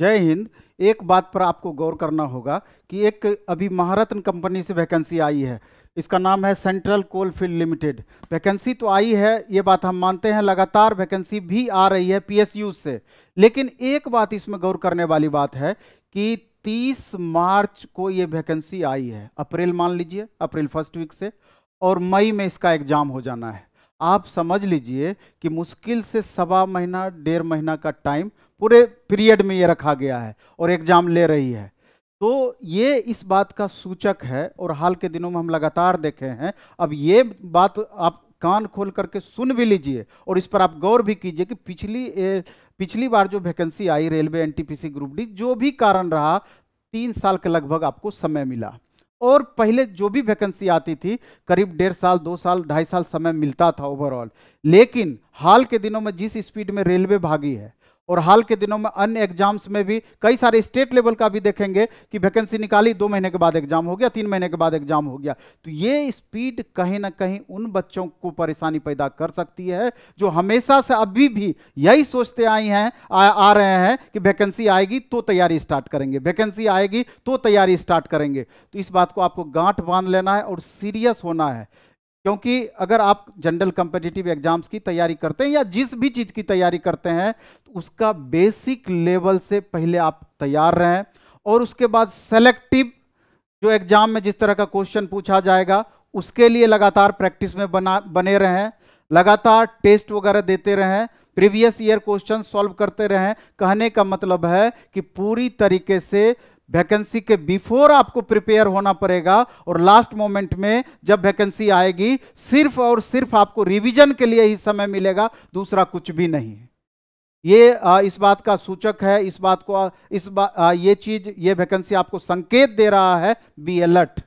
जय हिंद। एक बात पर आपको गौर करना होगा कि एक अभी महारत्न कंपनी से वैकेंसी आई है, इसका नाम है सेंट्रल कोलफील्ड लिमिटेड। वैकेंसी तो आई है, ये बात हम मानते हैं, लगातार वैकेंसी भी आ रही है पीएसयू से, लेकिन एक बात इसमें गौर करने वाली बात है कि 30 मार्च को ये वैकेंसी आई है, अप्रैल मान लीजिए, अप्रैल फर्स्ट वीक से, और मई में इसका एग्जाम हो जाना है। आप समझ लीजिए कि मुश्किल से सवा महीना डेढ़ महीना का टाइम पूरे पीरियड में ये रखा गया है और एग्जाम ले रही है, तो ये इस बात का सूचक है। और हाल के दिनों में हम लगातार देखे हैं, अब ये बात आप कान खोल करके सुन भी लीजिए और इस पर आप गौर भी कीजिए कि पिछली बार जो वैकेंसी आई रेलवे एनटीपीसी ग्रुप डी, जो भी कारण रहा, 3 साल के लगभग आपको समय मिला। और पहले जो भी वैकेंसी आती थी करीब 1.5 साल, 2 साल, 2.5 साल समय मिलता था ओवरऑल। लेकिन हाल के दिनों में जिस स्पीड में रेलवे भागी है और हाल के दिनों में अन्य एग्जाम्स में भी, कई सारे स्टेट लेवल का भी देखेंगे कि वैकेंसी निकाली, 2 महीने के बाद एग्जाम हो गया, 3 महीने के बाद एग्जाम हो गया, तो ये स्पीड कहीं ना कहीं उन बच्चों को परेशानी पैदा कर सकती है जो हमेशा से अभी भी यही सोचते आ रहे हैं कि वैकेंसी आएगी तो तैयारी स्टार्ट करेंगे, वैकेंसी आएगी तो तैयारी स्टार्ट करेंगे। तो इस बात को आपको गांठ बांध लेना है और सीरियस होना है, क्योंकि अगर आप जनरल कम्पिटिटिव एग्जाम्स की तैयारी करते हैं या जिस भी चीज़ की तैयारी करते हैं तो उसका बेसिक लेवल से पहले आप तैयार रहें, और उसके बाद सेलेक्टिव जो एग्जाम में जिस तरह का क्वेश्चन पूछा जाएगा उसके लिए लगातार प्रैक्टिस में बने रहें, लगातार टेस्ट वगैरह देते रहें, प्रीवियस ईयर क्वेश्चन सॉल्व करते रहें। कहने का मतलब है कि पूरी तरीके से वैकेंसी के बिफोर आपको प्रिपेयर होना पड़ेगा, और लास्ट मोमेंट में जब वैकेंसी आएगी सिर्फ और सिर्फ आपको रिवीजन के लिए ही समय मिलेगा, दूसरा कुछ भी नहीं। ये इस बात का सूचक है, इस बात को ये वैकेंसी आपको संकेत दे रहा है, बी अलर्ट,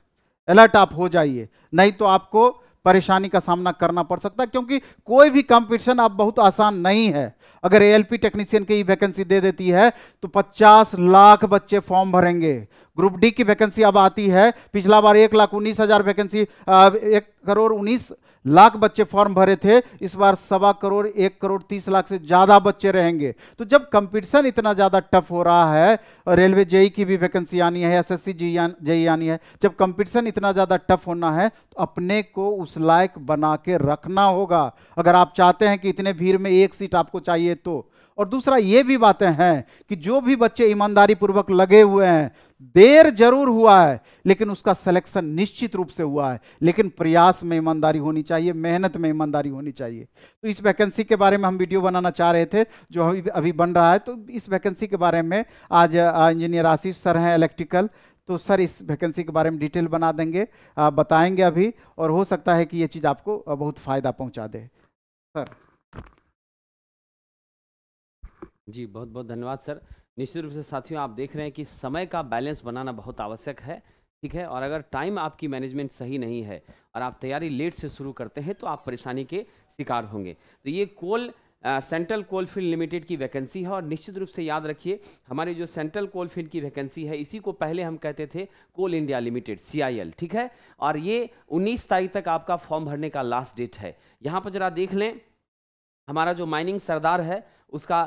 अलर्ट आप हो जाइए, नहीं तो आपको परेशानी का सामना करना पड़ सकता है, क्योंकि कोई भी कंपटीशन आप बहुत आसान नहीं है। अगर एएलपी टेक्नीशियन की वैकेंसी दे देती है तो 50 लाख बच्चे फॉर्म भरेंगे। ग्रुप डी की वैकेंसी अब आती है, पिछला बार 1,19,000 वैकेंसी, 1,19,00,000 बच्चे फॉर्म भरे थे, इस बार 1.25 करोड़, 1,30,00,000 से ज़्यादा बच्चे रहेंगे। तो जब कंपटीशन इतना ज़्यादा टफ हो रहा है, रेलवे जेई की भी वैकेंसी आनी है, एसएससी जेई आनी है, जब कंपटीशन इतना ज़्यादा टफ होना है तो अपने को उस लायक बना के रखना होगा, अगर आप चाहते हैं कि इतने भीड़ में 1 सीट आपको चाहिए तो। और दूसरा ये भी बातें हैं कि जो भी बच्चे ईमानदारी पूर्वक लगे हुए हैं, देर जरूर हुआ है लेकिन उसका सिलेक्शन निश्चित रूप से हुआ है, लेकिन प्रयास में ईमानदारी होनी चाहिए, मेहनत में ईमानदारी होनी चाहिए। तो इस वैकेंसी के बारे में हम वीडियो बनाना चाह रहे थे जो अभी बन रहा है। तो इस वैकेंसी के बारे में आज इंजीनियर आशीष सर हैं इलेक्ट्रिकल, तो सर इस वैकेंसी के बारे में डिटेल बना देंगे, बताएंगे अभी, और हो सकता है कि ये चीज़ आपको बहुत फ़ायदा पहुँचा दे। सर जी बहुत बहुत धन्यवाद सर। निश्चित रूप से साथियों, आप देख रहे हैं कि समय का बैलेंस बनाना बहुत आवश्यक है, ठीक है, और अगर टाइम आपकी मैनेजमेंट सही नहीं है और आप तैयारी लेट से शुरू करते हैं तो आप परेशानी के शिकार होंगे। तो ये सेंट्रल कोलफील्ड लिमिटेड की वैकेंसी है, और निश्चित रूप से याद रखिए हमारे जो सेंट्रल कोलफील्ड की वैकेंसी है इसी को पहले हम कहते थे कोल इंडिया लिमिटेड, CIL, ठीक है, और ये 19 तारीख तक आपका फॉर्म भरने का लास्ट डेट है। यहाँ पर जरा देख लें, हमारा जो माइनिंग सरदार है उसका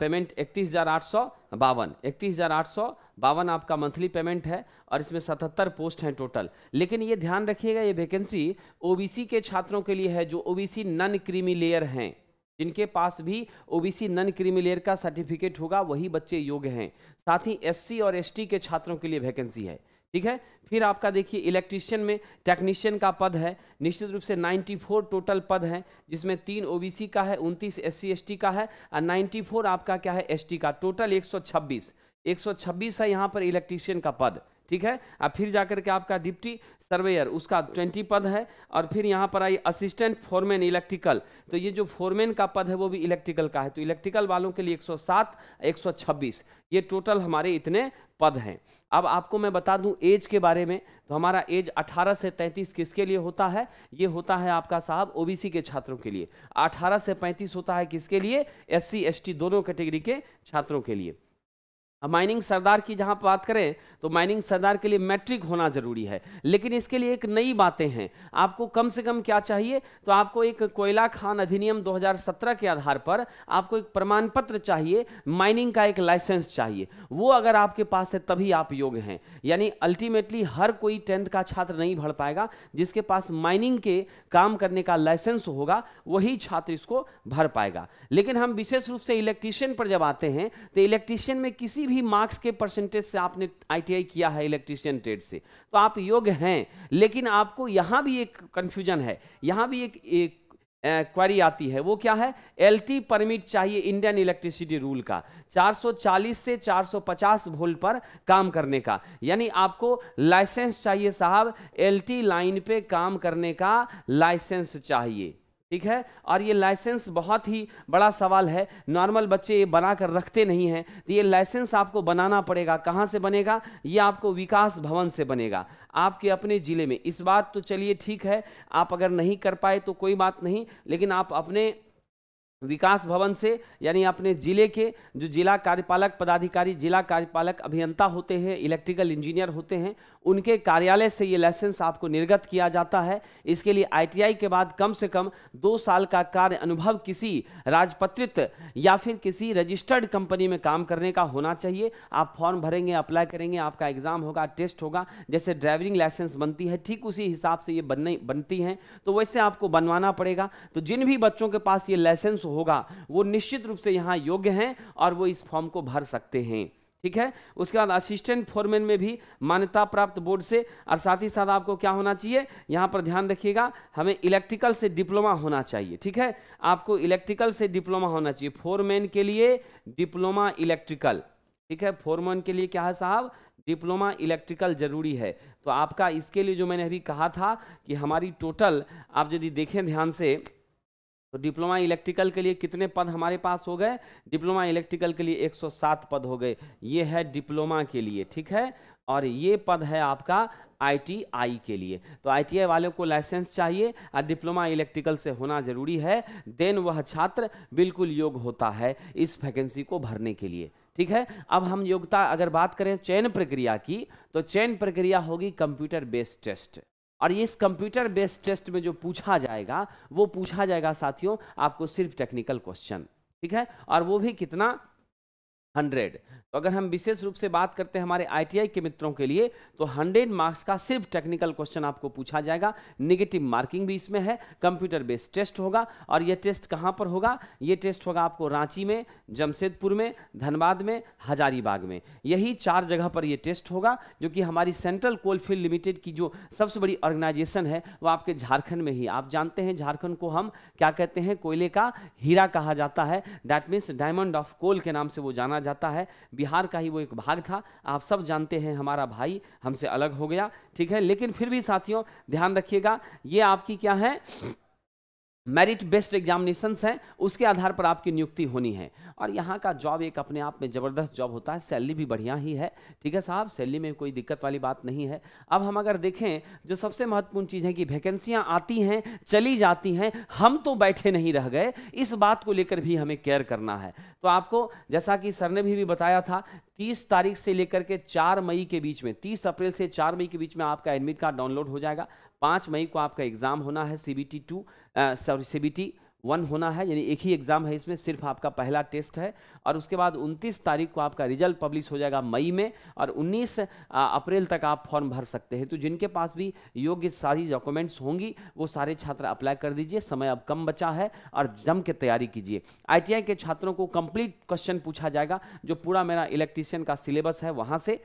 पेमेंट 31,852, 31,852 आपका मंथली पेमेंट है, और इसमें 77 पोस्ट हैं टोटल। लेकिन ये ध्यान रखिएगा, ये वैकेंसी ओबीसी के छात्रों के लिए है जो ओबीसी नॉन क्रीमी लेयर हैं, जिनके पास भी ओबीसी नॉन क्रीमी लेयर का सर्टिफिकेट होगा वही बच्चे योग्य हैं। साथ ही SC और ST के छात्रों के लिए वैकेंसी है, ठीक है। फिर आपका देखिए इलेक्ट्रिशियन में टेक्नीशियन का पद है, निश्चित रूप से 94 टोटल पद हैं, जिसमें 3 OBC का है, 29 SC ST का है, और 94 आपका क्या है ST का, टोटल 126 है यहाँ पर इलेक्ट्रिशियन का पद, ठीक है। अब फिर जाकर के आपका डिप्टी सर्वेयर उसका 20 पद है, और फिर यहाँ पर आई असिस्टेंट फोरमैन इलेक्ट्रिकल, तो ये जो फोरमैन का पद है वो भी इलेक्ट्रिकल का है, तो इलेक्ट्रिकल वालों के लिए 107, 126 ये टोटल हमारे इतने पद हैं। अब आपको मैं बता दूं एज के बारे में, तो हमारा एज 18 से 33 किसके लिए होता है, ये होता है आपका साहब ओबीसी के छात्रों के लिए। 18 से 35 होता है किसके लिए, SC ST दोनों कैटेगरी के छात्रों के लिए। अब माइनिंग सरदार की जहाँ बात करें तो माइनिंग सरदार के लिए मैट्रिक होना ज़रूरी है, लेकिन इसके लिए एक नई बातें हैं। आपको कम से कम क्या चाहिए, तो आपको एक कोयला खान अधिनियम 2017 के आधार पर आपको एक प्रमाण पत्र चाहिए, माइनिंग का एक लाइसेंस चाहिए। वो अगर आपके पास है तभी आप योग्य हैं। यानी अल्टीमेटली हर कोई 10th का छात्र नहीं भर पाएगा, जिसके पास माइनिंग के काम करने का लाइसेंस होगा वही छात्र इसको भर पाएगा। लेकिन हम विशेष रूप से इलेक्ट्रीशियन पर जब आते हैं तो इलेक्ट्रीशियन में किसी भी मार्क्स के परसेंटेज से आपने आईटीआई किया है इलेक्ट्रीशियन ट्रेड से तो आप योग्य हैं। लेकिन आपको यहां भी एक कंफ्यूजन है, यहां भी एक क्वेरी आती है। वो क्या है, एलटी परमिट चाहिए इंडियन इलेक्ट्रिसिटी रूल का 440 से 450 वोल्ट पर काम करने का। यानी आपको लाइसेंस चाहिए साहब, एलटी लाइन पे काम करने का लाइसेंस चाहिए। ठीक है, और ये लाइसेंस बहुत ही बड़ा सवाल है। नॉर्मल बच्चे ये बना कर रखते नहीं हैं, तो ये लाइसेंस आपको बनाना पड़ेगा। कहाँ से बनेगा, ये आपको विकास भवन से बनेगा आपके अपने ज़िले में। इस बात तो चलिए ठीक है, आप अगर नहीं कर पाए तो कोई बात नहीं, लेकिन आप अपने विकास भवन से यानी अपने ज़िले के जो जिला कार्यपालक पदाधिकारी, जिला कार्यपालक अभियंता होते हैं, इलेक्ट्रिकल इंजीनियर होते हैं, उनके कार्यालय से ये लाइसेंस आपको निर्गत किया जाता है। इसके लिए आईटीआई के बाद कम से कम 2 साल का कार्य अनुभव किसी राजपत्रित या फिर किसी रजिस्टर्ड कंपनी में काम करने का होना चाहिए। आप फॉर्म भरेंगे, अप्लाई करेंगे, आपका एग्ज़ाम होगा, टेस्ट होगा। जैसे ड्राइविंग लाइसेंस बनती है ठीक उसी हिसाब से ये बनती हैं, तो वैसे आपको बनवाना पड़ेगा। तो जिन भी बच्चों के पास ये लाइसेंस होगा वो निश्चित रूप से यहाँ योग्य हैं और वो इस फॉर्म को भर सकते हैं। ठीक है, उसके बाद असिस्टेंट फोरमैन में भी मान्यता प्राप्त बोर्ड से, और साथ ही साथ आपको क्या होना चाहिए, यहाँ पर ध्यान रखिएगा, हमें इलेक्ट्रिकल से डिप्लोमा होना चाहिए। ठीक है, आपको इलेक्ट्रिकल से डिप्लोमा होना चाहिए। फोरमैन के लिए डिप्लोमा इलेक्ट्रिकल, ठीक है, फोरमैन के लिए क्या है साहब, डिप्लोमा इलेक्ट्रिकल जरूरी है। तो आपका इसके लिए जो मैंने अभी कहा था कि हमारी टोटल आप यदि देखें ध्यान से तो डिप्लोमा इलेक्ट्रिकल के लिए कितने पद हमारे पास हो गए, डिप्लोमा इलेक्ट्रिकल के लिए 107 पद हो गए। ये है डिप्लोमा के लिए, ठीक है, और ये पद है आपका आईटीआई के लिए। तो आईटीआई वालों को लाइसेंस चाहिए और डिप्लोमा इलेक्ट्रिकल से होना जरूरी है, देन वह छात्र बिल्कुल योग्य होता है इस वैकेंसी को भरने के लिए। ठीक है, अब हम योग्यता अगर बात करें चयन प्रक्रिया की, तो चयन प्रक्रिया होगी कंप्यूटर बेस्ड टेस्ट, और ये इस कंप्यूटर बेस्ड टेस्ट में जो पूछा जाएगा वो पूछा जाएगा साथियों आपको सिर्फ टेक्निकल क्वेश्चन। ठीक है, और वो भी कितना, 100। तो अगर हम विशेष रूप से बात करते हैं हमारे आईटीआई के मित्रों के लिए तो 100 मार्क्स का सिर्फ टेक्निकल क्वेश्चन आपको पूछा जाएगा। नेगेटिव मार्किंग भी इसमें है, कंप्यूटर बेस्ड टेस्ट होगा। और ये टेस्ट कहाँ पर होगा, ये टेस्ट होगा आपको रांची में, जमशेदपुर में, धनबाद में, हजारीबाग में, यही 4 जगह पर ये टेस्ट होगा, जो कि हमारी सेंट्रल कोलफील्ड लिमिटेड की जो सबसे बड़ी ऑर्गेनाइजेशन है वो आपके झारखंड में ही। आप जानते हैं झारखंड को हम क्या कहते हैं, कोयले का हीरा कहा जाता है, that means diamond of coal के नाम से वो जाना जाता है। बिहार का ही वो एक भाग था, आप सब जानते हैं, हमारा भाई हमसे अलग हो गया। ठीक है, लेकिन फिर भी साथियों ध्यान रखिएगा, ये आपकी क्या है, मेरिट बेस्ड एग्जामिनेशंस हैं, उसके आधार पर आपकी नियुक्ति होनी है। और यहाँ का जॉब एक अपने आप में ज़बरदस्त जॉब होता है, सैलरी भी बढ़िया ही है। ठीक है साहब, सैलरी में कोई दिक्कत वाली बात नहीं है। अब हम अगर देखें जो सबसे महत्वपूर्ण चीज़ है कि वैकेंसियाँ आती हैं, चली जाती हैं, हम तो बैठे नहीं रह गए, इस बात को लेकर भी हमें केयर करना है। तो आपको जैसा कि सर ने भी बताया था 30 तारीख से लेकर के 4 मई के बीच में, 30 अप्रैल से 4 मई के बीच में आपका एडमिट कार्ड डाउनलोड हो जाएगा। 5 मई को आपका एग्ज़ाम होना है, CBT 1 होना है, यानी एक ही एग्ज़ाम है इसमें, सिर्फ आपका पहला टेस्ट है। और उसके बाद 29 तारीख को आपका रिजल्ट पब्लिश हो जाएगा मई में, और 19 अप्रैल तक आप फॉर्म भर सकते हैं। तो जिनके पास भी योग्य सारी डॉक्यूमेंट्स होंगी वो सारे छात्र अप्लाई कर दीजिए, समय अब कम बचा है, और जम के तैयारी कीजिए। आईटीआई के छात्रों को कंप्लीट क्वेश्चन पूछा जाएगा, जो पूरा मेरा इलेक्ट्रीशियन का सिलेबस है वहाँ से।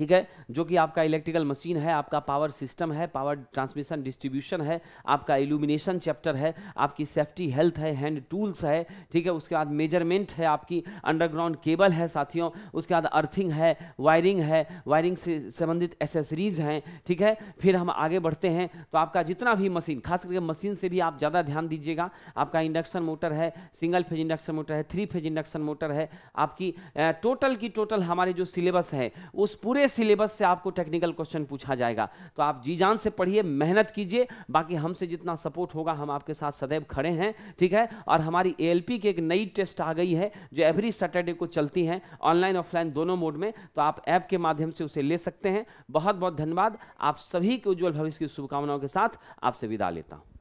ठीक है, जो कि आपका इलेक्ट्रिकल मशीन है, आपका पावर सिस्टम है, पावर ट्रांसमिशन डिस्ट्रीब्यूशन है, आपका इल्यूमिनेशन चैप्टर है, आपकी सेफ्टी हेल्थ है, हैंड टूल्स है। ठीक है, उसके बाद मेजरमेंट है, आपकी अंडरग्राउंड केबल है साथियों, उसके बाद अर्थिंग है, वायरिंग से संबंधित एसेसरीज हैं। ठीक है, फिर हम आगे बढ़ते हैं तो आपका जितना भी मशीन, खास करके मशीन से भी आप ज़्यादा ध्यान दीजिएगा। आपका इंडक्शन मोटर है, सिंगल फेज इंडक्शन मोटर है, 3 फेज इंडक्शन मोटर है, आपकी टोटल हमारे जो सिलेबस है उस पूरे पूरे सिलेबस से आपको टेक्निकल क्वेश्चन पूछा जाएगा, तो आप जी जान से पढ़िए, मेहनत कीजिए। बाकी हमसे जितना सपोर्ट होगा हम आपके साथ सदैव खड़े हैं, ठीक है। और हमारी ALP की एक नई टेस्ट आ गई है जो एवरी सैटरडे को चलती है, ऑनलाइन ऑफलाइन दोनों मोड में, तो आप ऐप के माध्यम से उसे ले सकते हैं। बहुत बहुत धन्यवाद, आप सभी के उज्ज्वल भविष्य की शुभकामनाओं के साथ आपसे विदा लेता हूँ।